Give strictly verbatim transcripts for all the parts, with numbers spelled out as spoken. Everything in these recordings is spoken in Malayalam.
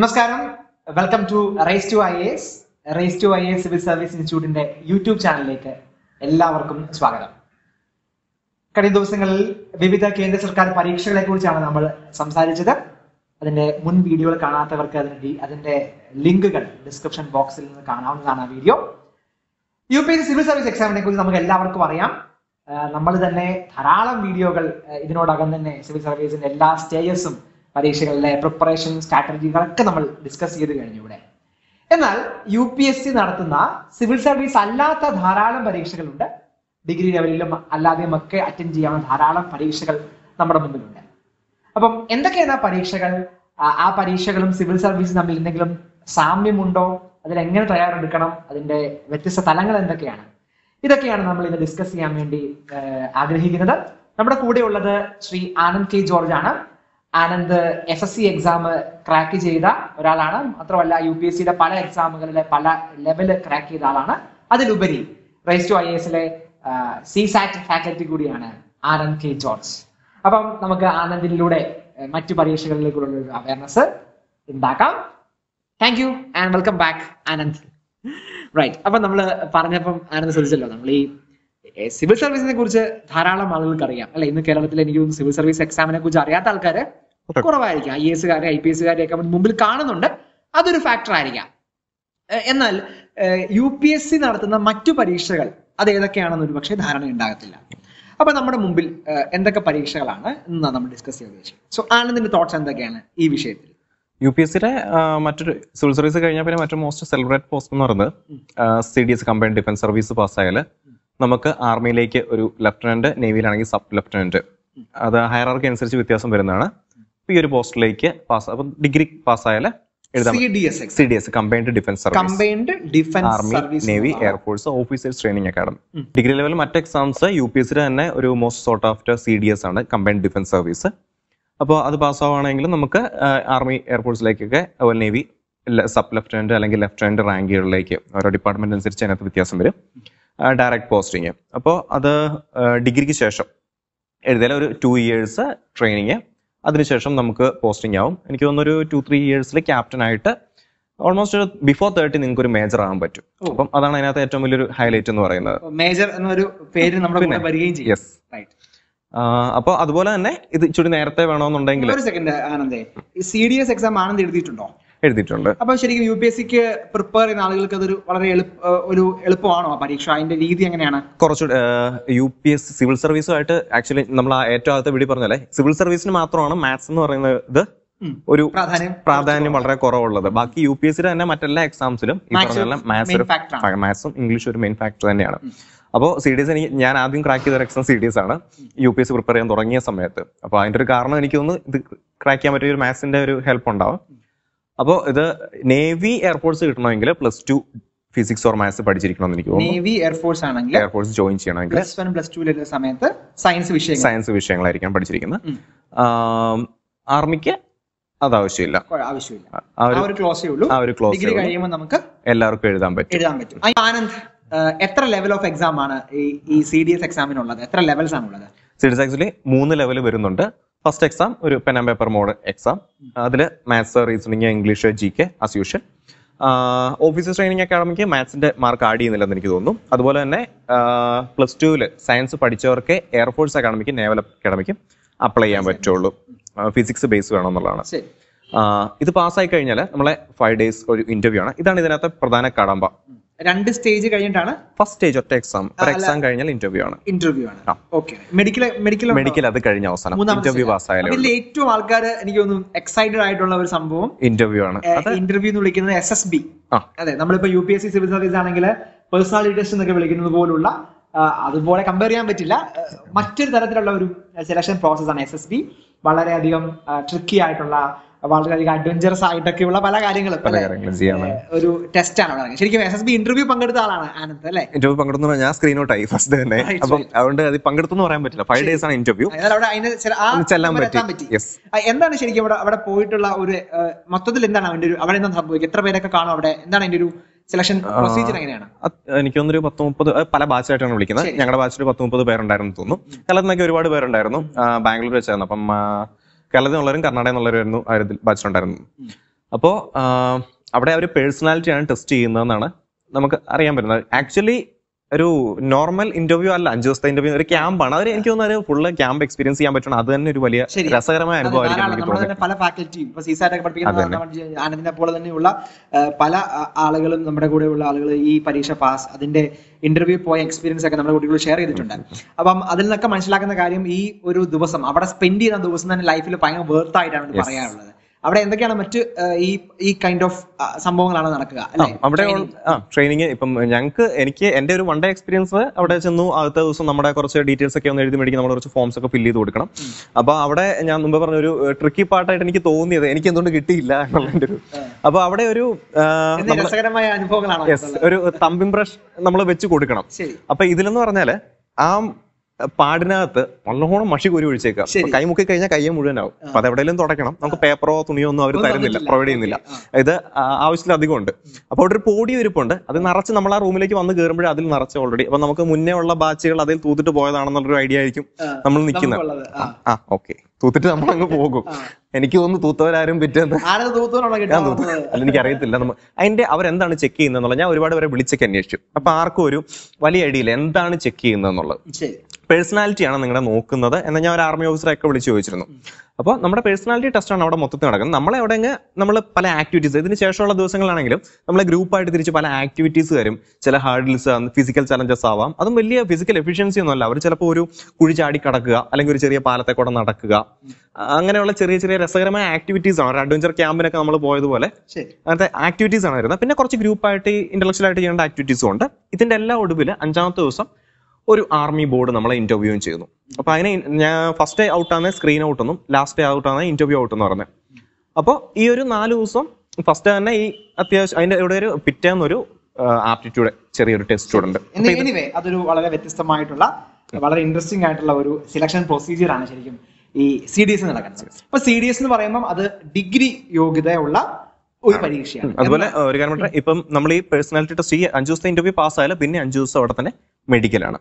Namaskaram, welcome to Race to I A S, Race to I A S Civil Service Institute in the YouTube channel. Welcome to Swagadam. In these days, we have been discussing about the Kendra government video. The link in the description box. Video. U P S C Civil Service Exam we have നമ്മൾ തന്നെ ധാരാളം വീഡിയോകൾ ഇതിനോടകം തന്നെ സിവിൽ സർവീസിന്റെ എല്ലാ സ്റ്റേജസും പരീക്ഷകളിലെ പ്രിപ്പറേഷൻ സ്ട്രാറ്റജികളൊക്കെ നമ്മൾ ഡിസ്കസ് ചെയ്തു കഴിഞ്ഞു ഇവിടെ. എന്നാൽ യുപിഎസ്സി നടത്തുന്ന സിവിൽ സർവീസ് അല്ലാത്ത ധാരാളം പരീക്ഷകളുണ്ട്. ഡിഗ്രി ലെവലിലും അല്ലാതെയും ഒക്കെ അറ്റൻഡ് ചെയ്യാവുന്ന ധാരാളം പരീക്ഷകൾ നമ്മുടെ മുന്നിലുണ്ട്. അപ്പം എന്തൊക്കെയാണ് ആ പരീക്ഷകൾ? ആ പരീക്ഷകളും സിവിൽ സർവീസും തമ്മിൽ എന്തെങ്കിലും സാമ്യമുണ്ടോ? അതിലെങ്ങനെ തയ്യാറെടുക്കണം? അതിന്റെ വ്യത്യസ്ത തലങ്ങൾ എന്തൊക്കെയാണ്? ഇതൊക്കെയാണ് നമ്മൾ ഇന്ന് ഡിസ്കസ് ചെയ്യാൻ വേണ്ടി ആഗ്രഹിക്കുന്നത്. നമ്മുടെ കൂടെ ഉള്ളത് ശ്രീ ആനന്ദ് കെ ജോർജ് ആണ്. Anand S S C exam crack ചെയ്ത ഒരാളാണ്. മാത്രമല്ല യു പി എസ് സിയുടെ പല എക്സാമുകളിലെ പല ലെവല് ക്രാക്ക് ചെയ്ത ആളാണ്. അതിലുപരി റൈസ് ടു ഐ എ എസിലെ സി സാറ്റ് ഫാക്കൽറ്റി കൂടിയാണ് ആനന്ദ് കെ ജോർജ്. അപ്പം നമുക്ക് ആനന്ദിലൂടെ മറ്റു പരീക്ഷകളിലേക്കുള്ള ഒരു അവയർനെസ് ഉണ്ടാക്കാം. Thank you and welcome back Anand. Right, അപ്പൊ നമ്മള് പറഞ്ഞപ്പം ആനന്ദ് ശ്രദ്ധിച്ചല്ലോ, നമ്മൾ ഈ സിവിൽ സർവീസിനെ കുറിച്ച് ധാരാളം ആളുകൾക്ക് അറിയാം അല്ലെ. ഇന്ന് കേരളത്തിൽ എനിക്ക് സിവിൽ സർവീസ് എക്സാമിനെ കുറിച്ച് അറിയാത്ത ആൾക്കാര് കുറവായിരിക്കും. ഐ എ എസുകാരെ ഐ പി എസുകാരെ ഒക്കെ മുമ്പിൽ കാണുന്നുണ്ട്, അതൊരു ഫാക്ടർ ആയിരിക്കാം. എന്നാൽ യു പി എസ് സി നടത്തുന്ന മറ്റു പരീക്ഷകൾ അത് ഏതൊക്കെയാണെന്ന് ഒരു പക്ഷേ ധാരണ ഉണ്ടാകത്തില്ല. അപ്പൊ നമ്മുടെ മുമ്പിൽ എന്തൊക്കെ പരീക്ഷകളാണ് ഇന്ന് നമ്മൾ ഡിസ്കസ് ചെയ്യുന്ന വിഷയം. സോ ആനന്ദിന്റെ തോട്ട്സ് എന്തൊക്കെയാണ് ഈ വിഷയത്തിൽ? യു പി എസ് സിയുടെ മറ്റൊരു സിവിൽ സർവീസ് കഴിഞ്ഞാൽ പിന്നെ മറ്റൊരു മോസ്റ്റ് സെലിബ്രേറ്റ് പോസ്റ്റ് എന്ന് പറയുന്നത് C D S combined defence service പാസ്സായാൽ നമുക്ക് ആർമിയിലേക്ക് ഒരു ലെഫ്റ്റനന്റ്, നേവിയിലാണെങ്കിൽ സബ് ലെഫ്റ്റനന്റ്, അത് ഹയറാർക്കി അനുസരിച്ച് വ്യത്യാസം വരുന്നതാണ്. ഈ ഒരു പോസ്റ്റിലേക്ക് പാസ്, അപ്പം ഡിഗ്രി പാസ്സായാൽ C D S combined defence service, army, navy, air force, officers training academy. Degree ലെവലിൽ മറ്റ് എക്സാംസ് യു പി എസ് സിയുടെ തന്നെ ഒരു most sought after C D S ആണ്, കമ്പൈൻഡ് ഡിഫൻസ് സർവീസ്. അപ്പോൾ അത് പാസ്സാവുകയാണെങ്കിൽ നമുക്ക് ആർമി, എയർഫോഴ്സിലേക്കൊക്കെ, അതുപോലെ നേവി സബ് ലെഫ്റ്റനന്റ് അല്ലെങ്കിൽ ലെഫ്റ്റനന്റ് റാങ്കുകളിലേക്ക് ഓരോ ഡിപ്പാർട്ട്മെന്റ് അനുസരിച്ച് അതിനകത്ത് വ്യത്യാസം വരും. ഡയറക്ട് പോസ്റ്റിങ്, അപ്പോൾ അത് ഡിഗ്രിക്ക് ശേഷം എഴുതിയാൽ ഒരു ടു ഇയേഴ്സ് ട്രെയിനിങ്, അതിനുശേഷം നമുക്ക് പോസ്റ്റിംഗ് ആവും. എനിക്ക് തോന്നുന്നൊരു ടു ത്രീ ഇയേഴ്സിൽ ക്യാപ്റ്റനായിട്ട് ഓൾമോസ്റ്റ് ഒരു ബിഫോർ തേർട്ടി നിങ്ങൾക്ക് ഒരു മേജർ ആകാൻ പറ്റും. അപ്പം അതാണ് അതിനകത്ത് ഏറ്റവും വലിയൊരു ഹൈലൈറ്റ് എന്ന് പറയുന്നത്. മേജർ എന്നൊരു പേര് നമ്മുടെ കൂടെ വരികയും ചെയ്യും. Yes, right. അപ്പൊ അതുപോലെ തന്നെ ഇത് ഇച്ചിരി നേരത്തെ വേണമെന്നുണ്ടെങ്കിൽ ഒരു സെക്കൻഡ് ആനന്ദേ, C D S exam Anand എഴുതിയിട്ടുണ്ടോ? എഴുതിയിട്ടുണ്ട്. അപ്പൊ ശരിക്കും യു പി എസ് സിക്ക് പ്രിപ്പയർ ചെയ്യുന്ന ആളുകൾക്ക് അതൊരു വളരെ ഒരു എളുപ്പമാണോ പരീക്ഷ? അതിന്റെ രീതി എങ്ങനെയാണ്? കുറച്ചുകൂടെ യു പി എസ് സിവിൽ സർവീസുമായിട്ട് ആക്ച്വലി നമ്മൾ ആ ഏറ്റവും ആദ്യത്തെ വീഡിയോ പറഞ്ഞല്ലേ, സിവിൽ സർവീസിന് മാത്രമാണ് മാത്സ് എന്ന് പറയുന്നത് ഒരു പ്രാധാന്യം വളരെ കുറവുള്ളത്. ബാക്കി യു പി എസ് സിയുടെ തന്നെ മറ്റെല്ലാ എക്സാംസിലും ഈ പറഞ്ഞ മാത്സ്, മാത്സും ഇംഗ്ലീഷും ഒരു മെയിൻ ഫാക്ടർ തന്നെയാണ്. അപ്പോൾ സി ഡി എസ് എനിക്ക് ഞാൻ ആദ്യം ക്രാക്ക് ചെയ്ത എക്സാം സി ഡി എസ് ആണ്, യു പി എസ് പ്രിപ്പയർ ചെയ്യാൻ തുടങ്ങിയ സമയത്ത്. അപ്പോൾ അതിൻ്റെ ഒരു കാരണം എനിക്ക് തോന്നുന്നു ഇത് ക്രാക്ക് ചെയ്യാൻ പറ്റിയ ഒരു മാത്സിന്റെ ഒരു ഹെൽപ്പ് ഉണ്ടാവും. അപ്പോൾ ഇത് നേവി, എയർഫോഴ്സ് കിട്ടണമെങ്കിൽ plus two physics or maths പഠിച്ചിരിക്കണമെന്ന് എനിക്ക് തോന്നുന്നു. നേവി, എയർഫോഴ്സ് ആണെങ്കിൽ എയർഫോഴ്സ് ജോയിൻ ചെയ്യണമെങ്കിൽ പ്ലസ് വൺ പ്ലസ് ടു ലെ സമയത്ത് സയൻസ് വിഷയങ്ങൾ സയൻസ് വിഷയങ്ങളായിരിക്കും പഠിച്ചിരിക്കുന്നത്. ആർമിക്ക് അത് ആവശ്യമില്ല, എല്ലാവർക്കും എഴുതാൻ പറ്റും. ആനന്ദ്, എത്ര ലെവൽ ഓഫ് എക്സാം ആണ് ഈ സി ഡി എസ് എക്സാമിനുള്ളത്? എത്ര ലെവൽസ് ആണുള്ളത്? സി ഡി എസ് ആക്ച്വലി മൂന്ന് ലെവൽ വരുന്നുണ്ട്. ഫസ്റ്റ് എക്സാം ഒരു pen and paper mode exam, അതിൽ maths, reasoning, English, G K as usual. Officers training അക്കാഡമിക്ക് മാത്സിന്റെ മാർക്ക് ആഡ് ചെയ്യുന്നില്ലെന്ന് എനിക്ക് തോന്നുന്നു. അതുപോലെ തന്നെ പ്ലസ് ടുവിൽ സയൻസ് പഠിച്ചവർക്ക് എയർഫോഴ്സ് അക്കാഡമിക്കും നേവൽ അക്കാഡമിക്കും അപ്ലൈ ചെയ്യാൻ പറ്റുള്ളൂ. ഫിസിക്സ് ബേസ് വേണമെന്നുള്ളതാണ്. ഇത് പാസ്സായി കഴിഞ്ഞാൽ നമ്മളെ ഫൈവ് ഡേയ്സ് ഒരു ഇന്റർവ്യൂ ആണ്. ഇതാണ് ഇതിനകത്തെ പ്രധാന കടമ്പ. രണ്ട് സ്റ്റേജ് കഴിഞ്ഞിട്ടാണ് ഫസ്റ്റ് സ്റ്റേജ് ഒറ്റ എക്സാം, എക്സാം കഴിഞ്ഞാൽ ഇന്റർവ്യൂ ആണ്. ഇന്റർവ്യൂ ആണ്, ഓക്കേ. മെഡിക്കൽ മെഡിക്കൽ മെഡിക്കൽ അത് കഴിഞ്ഞ അവസാനം ഇന്റർവ്യൂ പാസ്സായാലും ഇതിൽ ഏറ്റവും ആൾക്കാർ എനിക്ക് തോന്നുന്നു എക്സൈറ്റഡ് ആയിട്ടുള്ള ഒരു സംഭവം ഇന്റർവ്യൂ ആണ്. ഇന്റർവ്യൂ എന്ന് വിളിക്കുന്നത് എസ് എസ് ബി. അതെ, നമ്മളിപ്പോ U P S C civil service ആണെങ്കിൽ പേഴ്സണാലിറ്റി ടെസ്റ്റ് എന്നൊക്കെ വിളിക്കുന്നത് പോലുള്ള, അതുപോലെ കമ്പയർ ചെയ്യാൻ പറ്റില്ല, മറ്റൊരു തരത്തിലുള്ള ഒരു സെലക്ഷൻ പ്രോസസ് ആണ് എസ് എസ് ബി. വളരെയധികം ട്രിക്കി ആയിട്ടുള്ള, വളരെയധികം അഡ്വഞ്ചറസ് ആയിട്ടൊക്കെയുള്ള പല കാര്യങ്ങളും ഒരു ടെസ്റ്റ് ആണ് പറയുന്നത്. ശരിക്കും എസ് എസ് ബി ഇന്റർവ്യൂ പങ്കെടുത്ത ആളാണ് ആനന്ദ് അല്ലേ? ഇന്റർവ്യൂ പങ്കെടുത്തു. ഞാൻ സ്ക്രീൻ ഔട്ട് ആയി ഫസ്റ്റ് തന്നെ, അപ്പം അതുകൊണ്ട് അത് പങ്കെടുത്തെന്ന് പറയാൻ പറ്റില്ല. ഫൈവ് ഡേയ്സ് ആണ് ഇന്റർവ്യൂ. എന്താണ് ശരിക്കും അവിടെ അവിടെ പോയിട്ടുള്ള ഒരു മൊത്തത്തിൽ എന്താണ് അവന്റെ ഒരു അവിടെ എന്താ സംഭവിക്കുക? എത്ര പേരൊക്കെ കാണും അവിടെ? എന്താണ് അതിന്റെ ഒരു സെലക്ഷൻ പ്രൊസീജിയർ? എങ്ങനെയാണ്? എനിക്ക് തോന്നുന്നൊരു പത്ത് മുപ്പത് പല ബാച്ചായിട്ടാണ് വിളിക്കുന്നത്. ഞങ്ങളുടെ ബാച്ചിൽ പത്ത് മുപ്പത് പേരുണ്ടായിരുന്നു തോന്നുന്നു. കേരളത്തിൽ നിന്നൊക്കെ ഒരുപാട് പേരുണ്ടായിരുന്നു. ബാംഗ്ലൂർ വെച്ചായിരുന്നു. അപ്പം കേരളത്തിൽ നിന്നുള്ളവരും കർണാടകയിൽ നിന്നുള്ളവരായിരുന്നു ആ ഒരു ബാച്ചിലുണ്ടായിരുന്നു. അപ്പോൾ അവിടെ അവർ പേഴ്സണാലിറ്റിയാണ് ടെസ്റ്റ് ചെയ്യുന്നതെന്നാണ് നമുക്ക് അറിയാൻ പറ്റുന്നത്. ആക്ച്വലി ഒരു നോർമൽ ഇന്റർവ്യൂ അല്ല, അഞ്ചു ദിവസത്തെ ഇന്റർവ്യൂ, ഒരു ക്യാമ്പാണ്. അവർ എനിക്ക് തോന്നുന്നത് ഒരു ഫുള്ള് ക്യാമ്പ് എക്സ്പീരിയൻസ് ചെയ്യാൻ പറ്റണം. അത് തന്നെ ഒരു വലിയ രസകരമായ അനുഭവമായിരിക്കും. പല ഫാക്കൽറ്റിയും ഇപ്പൊ സീസാറ്റ് പഠിപ്പിക്കുന്ന ആനന്ദിനെ പോലെ തന്നെയുള്ള പല ആളുകളും നമ്മുടെ കൂടെയുള്ള ആളുകൾ ഈ പരീക്ഷ പാസ് അതിന്റെ ഇന്റർവ്യൂ പോയ എക്സ്പീരിയൻസ് ഒക്കെ നമ്മുടെ കുട്ടികൾ ഷെയർ ചെയ്തിട്ടുണ്ട്. അപ്പം അതിൽ നിന്നൊക്കെ മനസ്സിലാക്കുന്ന കാര്യം ഈ ഒരു ദിവസം അവിടെ സ്പെൻഡ് ചെയ്യുന്ന ദിവസം തന്നെ ലൈഫിൽ ഭയങ്കര വേർത്തായിട്ടാണ് പറയാനുള്ളത്. അവിടെ എന്തൊക്കെയാണ് മറ്റ് ഈ ഈ കൈൻഡ് ഓഫ് സംഭവങ്ങളാണ് നടക്കുക അവിടെ? ആ ട്രെയിനിങ് ഇപ്പം ഞങ്ങൾക്ക് എനിക്ക് എന്റെ ഒരു വൺ ഡേ എക്സ്പീരിയൻസ് അവിടെ ചെന്നു. ആദ്യത്തെ ദിവസം നമ്മുടെ കുറച്ച് ഡീറ്റെയിൽസ് ഒക്കെ ഒന്ന് എഴുതി മേടിക്കും, നമ്മൾ കുറച്ച് ഫോംസ് ഒക്കെ ഫില്ല് ചെയ്ത് കൊടുക്കണം. അപ്പൊ അവിടെ ഞാൻ മുമ്പ് പറഞ്ഞ ഒരു ട്രിക്കി പാർട്ടായിട്ട് എനിക്ക് തോന്നിയത് എനിക്ക് എന്തുകൊണ്ട് കിട്ടിയില്ല എന്നുള്ളതിന്റെ ഒരു, അപ്പൊ അവിടെ ഒരു രസകരമായ അനുഭവങ്ങളാണ്. ഒരു തമ്പ് ഇംപ്രഷൻ നമ്മൾ വെച്ച് കൊടുക്കണം. അപ്പൊ ഇതിലെന്ന് പറഞ്ഞാല് ആ പാടിനകത്ത് നല്ലോണം മഷി കൂരി ഒഴിച്ചേക്കാം. കൈമുക്കി കഴിഞ്ഞാൽ കയ്യെ മുഴുവനാവും. അപ്പൊ അതെവിടെയെങ്കിലും തുടക്കണം. നമുക്ക് പേപ്പറോ തുണിയോ ഒന്നും അവർ തരുന്നില്ല, പ്രൊവൈഡ് ചെയ്യുന്നില്ല. ഇത് ആവശ്യത്തിലധികം ഉണ്ട്. അപ്പൊ അവിടെ ഒരു പൊടി ഒരുപ്പുണ്ട്. അത് നിറച്ച് നമ്മൾ ആ റൂമിലേക്ക് വന്ന് കയറുമ്പോഴേ അതിൽ നിറച്ച് ഓൾറെഡി. അപ്പൊ നമുക്ക് മുന്നേ ഉള്ള ബാച്ചുകൾ അതിൽ തൂത്തിട്ട് പോയതാണെന്നുള്ളൊരു ഐഡിയ ആയിരിക്കും നമ്മൾ നിൽക്കുന്നത്. ആ ഓക്കെ, തൂത്തിട്ട് നമ്മളങ്ങ് പോകും. എനിക്ക് തോന്നുന്നു തൂത്തവരാരും പിറ്റേന്ന് അല്ല, എനിക്കറിയത്തില്ല അതിന്റെ അവരെന്താണ് ചെക്ക് ചെയ്യുന്നത്. ഞാൻ ഒരുപാട് പേരെ വിളിച്ചൊക്കെ അന്വേഷിച്ചു. അപ്പൊ ആർക്കും ഒരു വലിയ ഐഡിയയില്ല എന്താണ് ചെക്ക് ചെയ്യുന്നതെന്നുള്ളത്. പേഴ്സണാലിറ്റിയാണ് നിങ്ങളെ നോക്കുന്നത് എന്ന് ഞാൻ ഒരു ആർമി ഓഫീസറൊക്കെ വിളിച്ച് ചോദിച്ചിരുന്നു. അപ്പോൾ നമ്മുടെ പേഴ്സണാലിറ്റി ടെസ്റ്റാണ് അവിടെ മൊത്തത്തിൽ നടക്കുന്നത്. നമ്മളെവിടെ നമ്മൾ പല ആക്ടിവിറ്റീസ്, ഇതിന് ശേഷമുള്ള ദിവസങ്ങളാണെങ്കിലും നമ്മളെ ഗ്രൂപ്പായിട്ട് തിരിച്ച് പല ആക്ടിവിറ്റീസ് തരും. ചില ഹാർഡിൽസ്, ഫിസിക്കൽ ചലഞ്ചസ് ആവാം. അതും വലിയ ഫിസിക്കൽ എഫിഷ്യൻസി ഒന്നുമല്ല. അവർ ചിലപ്പോൾ ഒരു കുഴി ചാടി കടക്കുക, അല്ലെങ്കിൽ ഒരു ചെറിയ പാലത്തെ കൂടെ നടക്കുക, അങ്ങനെയുള്ള ചെറിയ ചെറിയ രസകരമായ ആക്ടിവിറ്റീസ് ആണ്. ഒരു അഡ്വഞ്ചർ ക്യാമ്പിനൊക്കെ നമ്മൾ പോയതുപോലെ അങ്ങനത്തെ ആക്ടിവിറ്റീസ് ആണ് വരുന്നത്. പിന്നെ കുറച്ച് ഗ്രൂപ്പായിട്ട് ഇന്റലക്ച്വലായിട്ട് ചെയ്യേണ്ട ആക്ടിവിറ്റീസും ഉണ്ട്. ഇതിന്റെ എല്ലാ ഒടുവിൽ അഞ്ചാമത്തെ ദിവസം ഒരു ആർമി ബോർഡ് നമ്മളെ ഇന്റർവ്യൂ ചെയ്യുന്നു. അപ്പൊ അതിനെ ഞാൻ ഫസ്റ്റ് ഡേ ഔട്ടാണ് സ്ക്രീൻ ഔട്ട് എന്നും ലാസ്റ്റ് ഡേ ഔട്ടാണ് ഇന്റർവ്യൂ ഔട്ട് എന്ന് പറഞ്ഞത്. അപ്പോൾ ഈ ഒരു നാല് ദിവസം ഫസ്റ്റ് തന്നെ ഈ അത്യാവശ്യം അതിന്റെ ഇവിടെ ഒരു പിറ്റേന്നൊരു ആപ്റ്റിറ്റ്യൂഡ് ചെറിയൊരു ടെസ്റ്റ് ഉണ്ട്. എനിവേ അതൊരു വളരെ വ്യത്യസ്തമായിട്ടുള്ള വളരെ ഇൻട്രസ്റ്റിംഗ് ആയിട്ടുള്ള ഒരു സെലക്ഷൻ പ്രൊസീജിയർ ആണ് ശരിക്കും ഈ സി ഡി എസ് നടക്കുന്നത്. അപ്പൊ സി ഡി എസ് എന്ന് പറയുമ്പോൾ അത് ഡിഗ്രി യോഗ്യതയുള്ള ഒരു പരീക്ഷയാണ്. അതുപോലെ ഒരു കാര്യം, ഇപ്പം നമ്മൾ ഈ പേഴ്സണാലിറ്റി ടെസ്റ്റ് ഈ അഞ്ചു ദിവസത്തെ ഇന്റർവ്യൂ പാസ്സായാലും പിന്നെ അഞ്ചു ദിവസം അവിടെ തന്നെ മെഡിക്കലാണ്.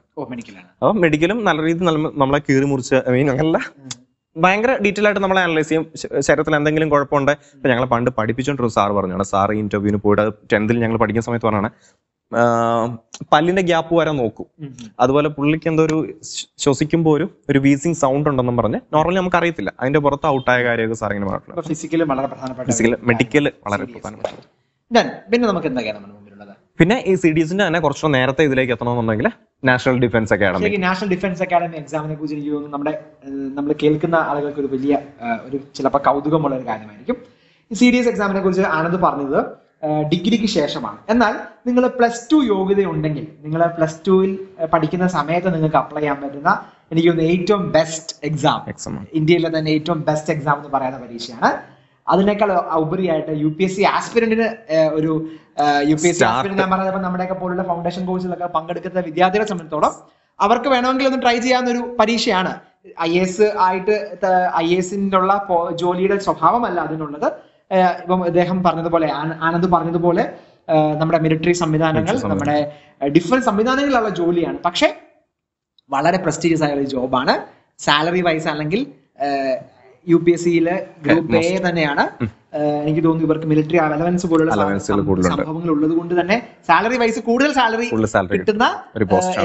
അപ്പൊ മെഡിക്കലും നല്ല രീതിയിൽ നമ്മളെ കീറി മുറിച്ച് മീൻ അങ്ങനല്ല ഭയങ്കര ഡീറ്റെയിൽ ആയിട്ട് നമ്മളെ അനലൈസ് ചെയ്യും. ശരീരത്തിൽ എന്തെങ്കിലും കുഴപ്പമുണ്ട്. ഇപ്പൊ ഞങ്ങളെ പണ്ട് പഠിപ്പിച്ചോണ്ടിരുന്ന സാർ പറഞ്ഞാണ്, സാർ ഇന്റർവ്യൂവിന് പോയിട്ട് ടെൻത്തിൽ ഞങ്ങൾ പഠിക്കുന്ന സമയത്ത് പറഞ്ഞാണ്, പല്ലിന്റെ ഗ്യാപ്പ് വരെ നോക്കും. അതുപോലെ പുള്ളിക്ക് എന്തോ ഒരു ശ്വസിക്കുമ്പോൾ ഒരു ഒരു വീസിങ് സൗണ്ട് ഉണ്ടെന്നും പറഞ്ഞ് നോർമലി നമുക്ക് അറിയത്തില്ല. അതിന്റെ പുറത്ത് ഔട്ടായ കാര്യമൊക്കെ സാർ ഇങ്ങനെ പറഞ്ഞിട്ടുള്ളത്. ഫിസിക്കല് വളരെ പ്രധാനപ്പെട്ട, ഫിസിക്കല് മെഡിക്കല് വളരെ പ്രധാനപ്പെട്ട. പിന്നെ നമുക്ക് എന്തൊക്കെയാണ് മുന്നിലുള്ളത്? പിന്നെ ഈ സി ഡി എസിന്റെ തന്നെ കുറച്ചുകൂടെ നേരത്തെ ഇതിലേക്ക് എത്തണമെന്നുണ്ടെങ്കിൽ national defence academy national defence academy എക്സാമിനെ കുറിച്ച് എനിക്ക് തോന്നുന്നു നമ്മുടെ നമ്മൾ കേൾക്കുന്ന ആളുകൾക്ക് ഒരു വലിയ ഒരു ചിലപ്പോൾ കൗതുകമുള്ള ഒരു കാര്യമായിരിക്കും. സി ഡി എസ് എക്സാമിനെ കുറിച്ച് ആനന്ദ് പറഞ്ഞത് ഡിഗ്രിക്ക് ശേഷമാണ്. എന്നാൽ നിങ്ങൾ പ്ലസ് ടു യോഗ്യത ഉണ്ടെങ്കിൽ നിങ്ങൾ പ്ലസ് ടുവിൽ പഠിക്കുന്ന സമയത്ത് നിങ്ങൾക്ക് അപ്ലൈ ചെയ്യാൻ പറ്റുന്ന എനിക്ക് തോന്നുന്നു ഏറ്റവും ബെസ്റ്റ് എക്സാം, ഇന്ത്യയിലെ തന്നെ ഏറ്റവും ബെസ്റ്റ് എക്സാം എന്ന് പറയുന്ന പരീക്ഷയാണ്. അതിനേക്കാൾ ഉപരിയായിട്ട് യു പി എസ് സി ആസ്പിരന്റിന് ഒരു U P S C aspirant ഞാൻ പറഞ്ഞപ്പോൾ നമ്മുടെയൊക്കെ പോലുള്ള ഫൗണ്ടേഷൻ കോഴ്സിലൊക്കെ പങ്കെടുക്കുന്ന വിദ്യാർത്ഥികളെ സംബന്ധിച്ചിടത്തോളം അവർക്ക് വേണമെങ്കിൽ ഒന്ന് ട്രൈ ചെയ്യാവുന്ന ഒരു പരീക്ഷയാണ്. ഐ എസ് ആയിട്ട് ഐ എസിനുള്ള ജോലിയുടെ സ്വഭാവമല്ല അതിനുള്ളത്. ഇപ്പം അദ്ദേഹം പറഞ്ഞതുപോലെ ആനന്ദ് പറഞ്ഞതുപോലെ നമ്മുടെ മിലിറ്ററി സംവിധാനങ്ങൾ, നമ്മുടെ ഡിഫൻസ് സംവിധാനങ്ങളിലുള്ള ജോലിയാണ്. പക്ഷെ വളരെ പ്രസ്റ്റീജിയസ് ആയ ഒരു ജോബാണ്. സാലറി വൈസ് അല്ലെങ്കിൽ യു പി എസ് സിയിലെ ഗ്രൂപ്പ് എ തന്നെയാണ് എനിക്ക് തോന്നുന്നു. ഇവർക്ക് മിലിറ്ററി അലവൻസ് പോലുള്ള സംഭവങ്ങൾ ഉള്ളത് കൊണ്ട് തന്നെ സാലറി വൈസ് കൂടുതൽ സാലറി കിട്ടുന്ന,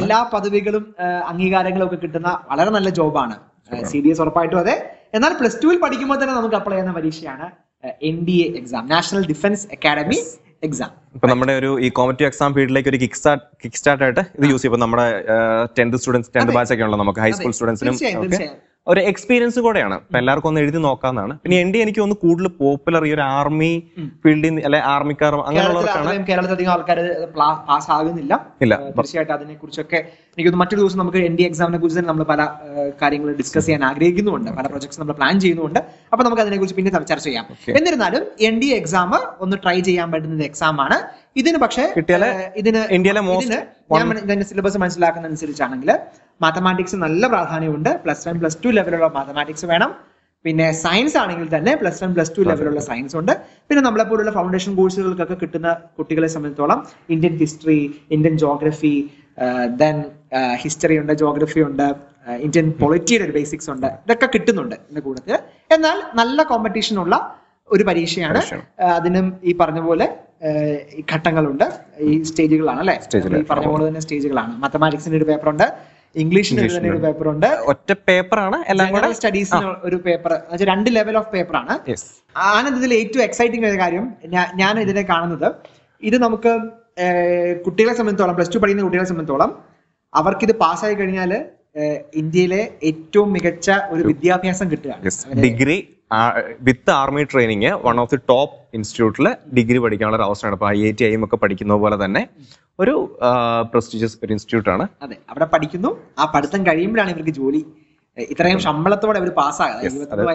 എല്ലാ പദവികളും അംഗീകാരങ്ങളും ഒക്കെ കിട്ടുന്ന വളരെ നല്ല ജോബാണ് സി ഡി എസ് ഉറപ്പായിട്ടും അതെ. എന്നാൽ പ്ലസ് ടുവിൽ പഠിക്കുമ്പോൾ തന്നെ നമുക്ക് അപ്ലൈ ചെയ്യുന്ന പരീക്ഷയാണ് N D A exam, national defence academy exam. ഇപ്പൊ നമ്മുടെ ഒരു ഈ കോമ്പറ്റീവ് എക്സാം ഫീൽഡിലേക്ക് ഒരു കിക്ക് സ്റ്റാർട്ട് കിക്ക് സ്റ്റാർട്ട് ആയിട്ട് ഇത് യൂസ് ചെയ്യും. നമ്മുടെ ടെൻത്ത് സ്റ്റുഡൻസ് ടെൻത്ത് ബാച്ച് ഒക്കെ ഉള്ള നമുക്ക് ഹൈസ്കൂൾ സ്റ്റുഡൻസിനും ഒരു എക്സ്പീരിയൻസ് കൂടെയാണ്. ഇപ്പൊ എല്ലാവർക്കും ഒന്ന് എഴുതി നോക്കാന്നാണ്. പിന്നെ എൻ ഡി എനിക്ക് ഒന്ന് കൂടുതൽ പോപ്പുലർ ഈ ഒരു ആർമി ഫീൽഡിൽ അല്ലെ ആർമിക്കാർ അങ്ങനെയുള്ളവർക്കാണ്. കേരളത്തിൽ അധികം ആൾക്കാർ പാസ് ആകുന്നില്ല. ഇല്ല, തീർച്ചയായിട്ടും അതിനെ കുറിച്ചൊക്കെ എനിക്ക് മറ്റൊരു ദിവസം നമുക്ക് എൻ ഡി എക്സാമിനെ കുറിച്ച് തന്നെ നമ്മൾ പല കാര്യങ്ങൾ ഡിസ്കസ് ചെയ്യാൻ ആഗ്രഹിക്കുന്നുണ്ട്. പല പ്രോജക്ട്സ് നമ്മൾ പ്ലാൻ ചെയ്യുന്നുണ്ട്. അപ്പൊ നമുക്ക് അതിനെക്കുറിച്ച് പിന്നെ ചർച്ച ചെയ്യാം. എന്നിരുന്നാലും എൻ ഡി എക്സാം ഒന്ന് ട്രൈ ചെയ്യാൻ പറ്റുന്ന എക്സാം ആണ്. ഇതിന് പക്ഷേ ഇതിന് ഇതിന് ഇതിന്റെ സിലബസ് മനസ്സിലാക്കുന്ന അനുസരിച്ചാണെങ്കിൽ മാത്തമാറ്റിക്സ് നല്ല പ്രാധാന്യമുണ്ട്. പ്ലസ് വൺ പ്ലസ് ടു ലെവലുള്ള മാത്തമാറ്റിക്സ് വേണം. പിന്നെ സയൻസ് ആണെങ്കിൽ തന്നെ പ്ലസ് വൺ പ്ലസ് ടു ലെവലുള്ള സയൻസ് ഉണ്ട്. പിന്നെ നമ്മളെ പോലുള്ള ഫൗണ്ടേഷൻ കോഴ്സുകൾക്കൊക്കെ കിട്ടുന്ന കുട്ടികളെ സംബന്ധിച്ചോളം Indian history, Indian geography, then history ഉണ്ട്, ജോഗ്രഫി ഉണ്ട്, ഇന്ത്യൻ പൊളിറ്റിയുടെ ഒരു ബേസിക്സ് ഉണ്ട്. ഇതൊക്കെ കിട്ടുന്നുണ്ട് ഇതിന്റെ കൂട്ടത്തിൽ. എന്നാൽ നല്ല കോമ്പറ്റീഷനുള്ള ഒരു പരീക്ഷയാണ്. അതിനും ഈ പറഞ്ഞ പോലെ ഘട്ടങ്ങളുണ്ട്, ഈ സ്റ്റേജുകളാണ് അല്ലെ, ഈ പറഞ്ഞ പോലെ തന്നെ സ്റ്റേജുകളാണ്. മാത്തമാറ്റിക്സിന്റെ ഒരു പേപ്പർ ഉണ്ട്, ഇംഗ്ലീഷിന് തന്നെ ഒരു പേപ്പർ ഉണ്ട്, ഒറ്റ പേപ്പറാണ് എല്ലാം കൂടെ, സ്റ്റഡീസിന് ഒരു പേപ്പർ, രണ്ട് ലെവൽ ഓഫ് പേപ്പറാണ്. ആനന്ദ്, ഇതിൽ ഏറ്റവും എക്സൈറ്റിംഗ് ആയ കാര്യം ഞാൻ ഇതിനെ കാണുന്നത്, ഇത് നമുക്ക് കുട്ടികളെ സംബന്ധിച്ചോളം, പ്ലസ് ടു പഠിക്കുന്ന കുട്ടികളെ സംബന്ധിച്ചോളം അവർക്കിത് പാസ്സായി കഴിഞ്ഞാൽ ഇന്ത്യയിലെ ഏറ്റവും മികച്ച ഒരു വിദ്യാഭ്യാസം കിട്ടുകയാണ്. Degree with army training one of the top ഇൻസ്റ്റിറ്റ്യൂട്ടിൽ ഡിഗ്രി പഠിക്കാനുള്ള ഒരു അവസരമാണ്. ഇപ്പോൾ I I T I M ഒക്കെ പഠിക്കുന്ന പോലെ തന്നെ ഒരു പ്രസ്റ്റീജിയസ് ഒരു ഇൻസ്റ്റിറ്റ്യൂട്ടാണ്. അതെ, അവിടെ പഠിക്കുന്നു, ആ പഠിത്തം കഴിയുമ്പോഴാണ് ഇവർക്ക് ജോലി. ഇത്രയും ശമ്പളത്തോടെ അവർ പാസ്സാകാം. ഇരുപത്തൊന്ന്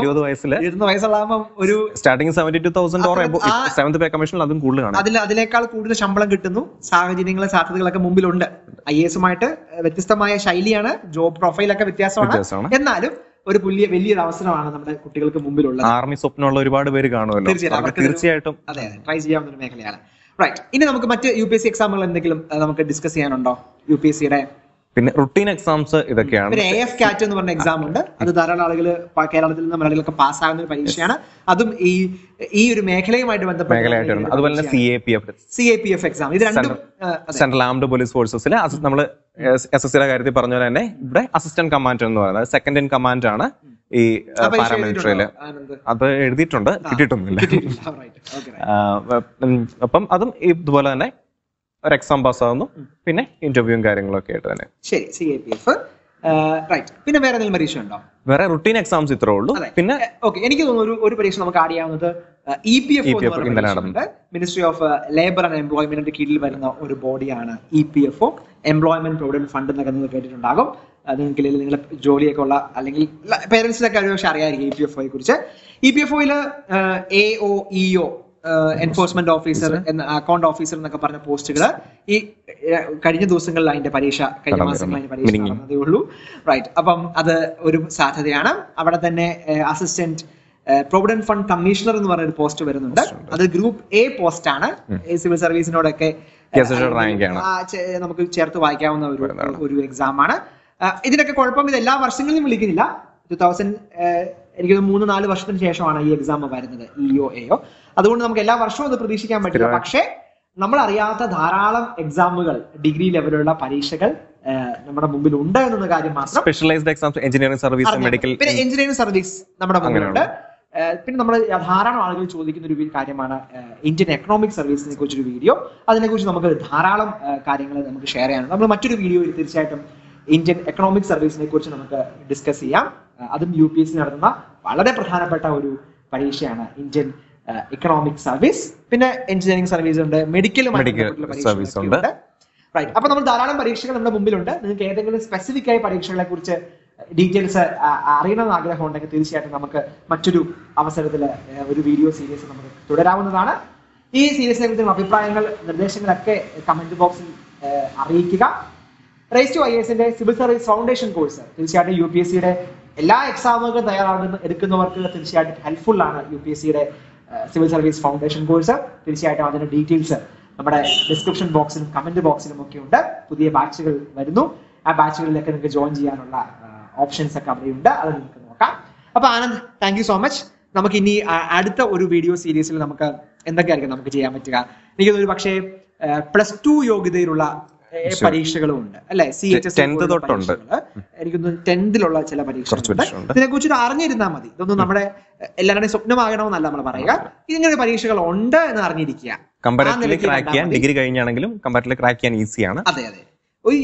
ഇരുപത് വയസ്സിൽ ഇരുപത്തൊന്ന് വയസ്സുള്ളാകുമ്പോൾ ഒരു starting seventy two thousand pay commission, അതും കൂടുതലാണ്. അതിൽ അതിനേക്കാൾ കൂടുതൽ ശമ്പളം കിട്ടുന്നു. സാഹചര്യങ്ങളും സാധ്യതകളൊക്കെ മുമ്പിലുണ്ട്. ഐ എ എസുമായിട്ട് വ്യത്യസ്തമായ ശൈലിയാണ്, ജോബ് പ്രൊഫൈലൊക്കെ വ്യത്യാസമാണ്. എന്നാലും ഒരു വലിയ വലിയൊരു അവസരമാണ് നമ്മുടെ കുട്ടികൾക്ക് മുമ്പിലുള്ള. ആർമി സ്വപ്നമുള്ള ഒരുപാട് പേര് കാണുമല്ലോ, തീർച്ചയായിട്ടും അതെ, ട്രൈ ചെയ്യാവുന്ന ഒരു മേഖലയാണ്. റൈറ്റ്, ഇനി നമുക്ക് മറ്റ് യു പി എസ് സി എക്സാമുകൾ എന്തെങ്കിലും നമുക്ക് ഡിസ്കസ് ചെയ്യാനുണ്ടോ? യു പി എസ് സിയുടെ പിന്നെ റുട്ടീൻ എക്സാംസ് ഇതൊക്കെയാണ്. പിന്നെ എ എഫ് കാറ്റ് എന്ന് പറഞ്ഞ എക്സാം ഉണ്ട്, അത് ധാരാളം ആളുകൾ കേരളത്തിൽ നിന്ന് മലയാളികളൊക്കെ പാസ്സാകുന്ന ഒരു പരീക്ഷയാണ്. അതും ഈ ഈ ഒരു മേഖലയുമായിട്ട് ബന്ധപ്പെട്ടായിട്ടാണ്. അതുപോലെ തന്നെ C A P F C A P F exam, ഇത് രണ്ടും സെൻട്രൽ ആംഡ് പോലീസ് ഫോഴ്സസിൽ നമ്മൾ എസ് എസ് സിയുടെ കാര്യത്തിൽ പറഞ്ഞ പോലെ തന്നെ ഇവിടെ അസിസ്റ്റന്റ് കമാൻഡർ എന്ന് പറയുന്നത് സെക്കൻഡ് ഇൻ കമാൻഡ് ആണ് ഈ പാരാമിലിറ്ററിയില്. അത് എഴുതിയിട്ടുണ്ട്, കിട്ടിയിട്ടൊന്നുമില്ല. അപ്പം അതും ഇതുപോലെ തന്നെ ഒരു എക്സാം പാസ്സാകുന്നു, പിന്നെ ഇന്റർവ്യൂവും കാര്യങ്ങളൊക്കെ ആയിട്ട് തന്നെ. ശരി, C A P F. Right, പിന്നെ വേറെ എന്തെങ്കിലും പരീക്ഷ ഉണ്ടോ? വേറെ റുട്ടീൻ എക്സാംസ് ഇത്രേ ഉള്ളൂ. പിന്നെ ഓക്കെ, എനിക്ക് തോന്നുന്നു ഒരു പരീക്ഷ നമുക്ക് ആഡ് ചെയ്യാവുന്നത് ഇ പി എഫ് ഒ. ഇന്നലെ നടന്നത് മിനിസ്ട്രി ഓഫ് ലേബർ ആൻഡ് എംപ്ലോയ്മെന്റിന്റെ കീഴിൽ വരുന്ന ഒരു ബോഡിയാണ് E P F O, employment provident fund എന്നൊക്കെ നിങ്ങൾ കേട്ടിട്ടുണ്ടാകും. അത് നിങ്ങൾക്ക് നിങ്ങളുടെ ജോലിയൊക്കെ ഉള്ള അല്ലെങ്കിൽ പേരൻസിനൊക്കെ ഒരു പക്ഷെ അറിയാമായിരിക്കും ഇ പി എഫ് ഒയെ കുറിച്ച്. ഇ പി എഫ് ഒയിൽ A O E O, enforcement officer, account officer എന്നൊക്കെ പറഞ്ഞ പോസ്റ്റുകള് ഈ കഴിഞ്ഞ ദിവസങ്ങളിൽ അതിന്റെ പരീക്ഷ, കഴിഞ്ഞ മാസങ്ങളിൽ അതിന്റെ പരീക്ഷ നടന്നതേ ഉള്ളൂ. റൈറ്റ്, അപ്പം അത് ഒരു സാധ്യതയാണ്. അവിടെ തന്നെ അസിസ്റ്റന്റ് പ്രൊവിഡന്റ് ഫണ്ട് കമ്മീഷണർ എന്ന് പറഞ്ഞൊരു പോസ്റ്റ് വരുന്നുണ്ട്. അത് ഗ്രൂപ്പ് എ പോസ്റ്റ് ആണ്. സിവിൽ സർവീസിനോടൊക്കെ നമുക്ക് ചേർത്ത് വായിക്കാവുന്ന ഒരു എക്സാം ആണ്. ഇതിനൊക്കെ കുഴപ്പം ഇത് എല്ലാ വർഷങ്ങളിലും വിളിക്കുന്നില്ല. ടു തൗസൻഡ് എനിക്ക് മൂന്ന് നാല് വർഷത്തിന് ശേഷമാണ് ഈ എക്സാം വരുന്നത്, ഇഒ എയോ. അതുകൊണ്ട് നമുക്ക് എല്ലാ വർഷവും അത് പ്രതീക്ഷിക്കാൻ പറ്റില്ല. പക്ഷേ നമ്മൾ അറിയാത്ത ധാരാളം എക്സാമുകൾ, ഡിഗ്രി ലെവലുള്ള പരീക്ഷകൾ നമ്മുടെ മുമ്പിൽ ഉണ്ട് എന്ന കാര്യം മാത്രം. Specialised exams, engineering service, medical, പിന്നെ എഞ്ചിനീയറിംഗ് സർവീസ് നമ്മുടെ മുമ്പിലുണ്ട്. പിന്നെ നമ്മൾ ധാരാളം ആളുകൾ ചോദിക്കുന്ന ഒരു കാര്യമാണ് ഇന്ത്യൻ എക്കണോമിക് സർവീസിനെ കുറിച്ചൊരു വീഡിയോ. അതിനെക്കുറിച്ച് നമുക്ക് ധാരാളം കാര്യങ്ങൾ നമുക്ക് ഷെയർ ചെയ്യാനുണ്ട്. നമ്മൾ മറ്റൊരു വീഡിയോയിൽ തീർച്ചയായിട്ടും ഇന്ത്യൻ എക്കണോമിക് സർവീസിനെ കുറിച്ച് നമുക്ക് ഡിസ്കസ് ചെയ്യാം. അതും യു പി എസ് സി നടത്തുന്ന വളരെ പ്രധാനപ്പെട്ട ഒരു പരീക്ഷയാണ് ഇന്ത്യൻ എക്കണോമിക് സർവീസ്. പിന്നെ എഞ്ചിനീയറിംഗ് സർവീസ് ഉണ്ട്, മെഡിക്കലുമായിട്ടുള്ള സർവീസ് ഉണ്ട്. റൈറ്റ്, അപ്പൊ നമ്മൾ ധാരാളം പരീക്ഷകൾ നമ്മുടെ മുമ്പിലുണ്ട്. നിങ്ങൾക്ക് ഏതെങ്കിലും സ്പെസിഫിക് ആയ പരീക്ഷകളെ കുറിച്ച് ഡീറ്റെയിൽസ് അറിയണമെന്ന് ആഗ്രഹം ഉണ്ടെങ്കിൽ തീർച്ചയായിട്ടും നമുക്ക് മറ്റൊരു അവസരത്തിൽ ഒരു വീഡിയോ സീരീസ് നമുക്ക് തുടരാവുന്നതാണ്. ഈ സീരീസിനെ കുറിച്ചുള്ള അഭിപ്രായങ്ങൾ, നിർദ്ദേശങ്ങളൊക്കെ കമന്റ് ബോക്സിൽ അറിയിക്കുക. റേസ് ടു ഐ എ എസിന്റെ സിവിൽ സർവീസ് ഫൗണ്ടേഷൻ കോഴ്സ് തീർച്ചയായിട്ടും യു പി എസ് സിയുടെ എല്ലാ എക്സാമുകൾക്കും തയ്യാറാകുന്ന എടുക്കുന്നവർക്ക് തീർച്ചയായിട്ടും ഹെൽപ്ഫുൾ ആണ്. യു പി എസ് സിയുടെ സിവിൽ സർവീസ് ഫൗണ്ടേഷൻ കോഴ്സ് തീർച്ചയായിട്ടും അതിന്റെ ഡീറ്റെയിൽസ് നമ്മുടെ ഡിസ്ക്രിപ്ഷൻ ബോക്സിലും കമന്റ് ബോക്സിലും ഒക്കെ ഉണ്ട്. പുതിയ ബാച്ചുകൾ വരുന്നു, ആ ബാച്ചുകളിലൊക്കെ നിങ്ങൾക്ക് ജോയിൻ ചെയ്യാനുള്ള ഓപ്ഷൻസ് ഒക്കെ അവിടെയുണ്ട്, അത് നിങ്ങൾക്ക് നോക്കാം. അപ്പോൾ Anand, thank you so much. നമുക്ക് ഇനി അടുത്ത ഒരു വീഡിയോ സീരീസിൽ നമുക്ക് എന്തൊക്കെയായിരിക്കും നമുക്ക് ചെയ്യാൻ പറ്റുക? എനിക്കത് ഒരു പക്ഷേ പ്ലസ് ടു യോഗ്യതയിലുള്ള പരീക്ഷകളും ഉണ്ട് അല്ലെ, സി എച്ച് എസ് തൊട്ടുണ്ട്. എനിക്കൊന്ന് ടെൻത്തിലുള്ള ചില പരീക്ഷകളുണ്ട്. ഇതിനെക്കുറിച്ച് അറിഞ്ഞിരുന്നാൽ മതി. ഇതൊന്നും നമ്മുടെ എല്ലാവരുടെയും സ്വപ്നമാകണമെന്നല്ല നമ്മൾ പറയുക. ഇങ്ങനെ പരീക്ഷകൾ ഉണ്ട് എന്ന് അറിഞ്ഞിരിക്കുക. കമ്പാരിറ്റീവ്ലി ക്രാക്ക് ചെയ്യാൻ ഡിഗ്രി കഴിഞ്ഞാണെങ്കിലും കമ്പാരിറ്റീവ്ലി ക്രാക്ക് ചെയ്യാൻ ഈസിയാണ്. അതെ അതെ,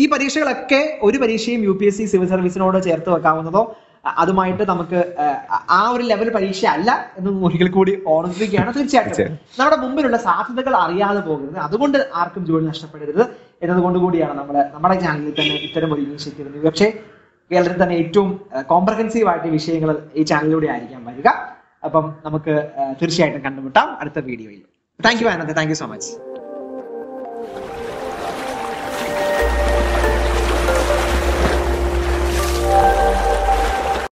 ഈ പരീക്ഷകളൊക്കെ ഒരു പരീക്ഷയും U P S C civil സർവീസിനോട് ചേർത്ത് വെക്കാവുന്നതോ അതുമായിട്ട് നമുക്ക് ആ ഒരു ലെവൽ പരീക്ഷ അല്ല എന്ന് ഒരിക്കൽ കൂടി ഓർമ്മിപ്പിക്കുകയാണ്. തീർച്ചയായിട്ടും നമ്മുടെ മുമ്പിലുള്ള സാധ്യതകൾ അറിയാതെ പോകരുത്, അതുകൊണ്ട് ആർക്കും ജോലി നഷ്ടപ്പെടരുത് എന്നതുകൊണ്ട് കൂടിയാണ് നമ്മൾ നമ്മുടെ ചാനലിൽ തന്നെ ഇത്തരം ഒരു ഇനിഷ്യേറ്റീവ്. പക്ഷേ കേരളത്തിൽ തന്നെ ഏറ്റവും കോംപ്രഹെൻസീവ് ആയിട്ട് വിഷയങ്ങൾ ഈ ചാനലിലൂടെ ആയിരിക്കാം വരിക. അപ്പം നമുക്ക് തീർച്ചയായിട്ടും കണ്ടുമുട്ടാം അടുത്ത വീഡിയോയിൽ. Thank you Anand, thank you so much.